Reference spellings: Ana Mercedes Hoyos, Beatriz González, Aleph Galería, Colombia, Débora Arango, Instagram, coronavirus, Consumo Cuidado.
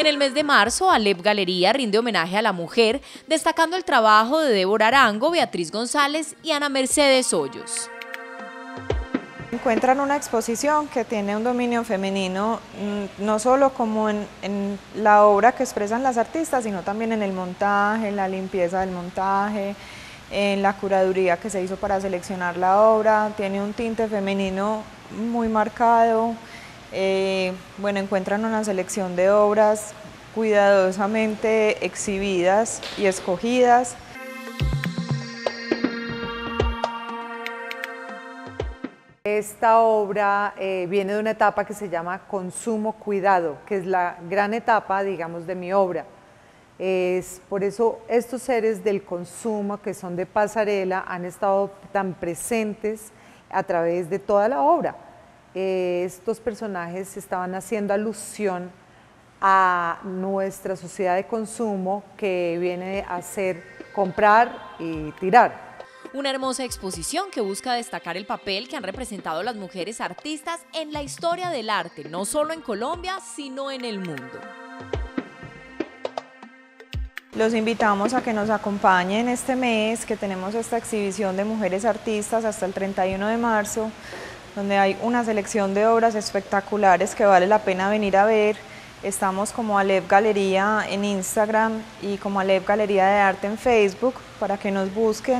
En el mes de marzo, Aleph Galería rinde homenaje a la mujer, destacando el trabajo de Débora Arango, Beatriz González y Ana Mercedes Hoyos. Encuentran una exposición que tiene un dominio femenino, no solo como en la obra que expresan las artistas, sino también en el montaje, en la limpieza del montaje, en la curaduría que se hizo para seleccionar la obra. Tiene un tinte femenino muy marcado. Encuentran una selección de obras cuidadosamente exhibidas y escogidas. Esta obra viene de una etapa que se llama Consumo Cuidado, que es la gran etapa, digamos, de mi obra. Es por eso estos seres del consumo, que son de pasarela, han estado tan presentes a través de toda la obra. Estos personajes estaban haciendo alusión a nuestra sociedad de consumo que viene a ser comprar y tirar. Una hermosa exposición que busca destacar el papel que han representado las mujeres artistas en la historia del arte, no solo en Colombia, sino en el mundo. Los invitamos a que nos acompañen este mes, que tenemos esta exhibición de mujeres artistas hasta el 31 de marzo, donde hay una selección de obras espectaculares que vale la pena venir a ver. Estamos como Aleph Galería en Instagram y como Aleph Galería de Arte en Facebook, para que nos busquen.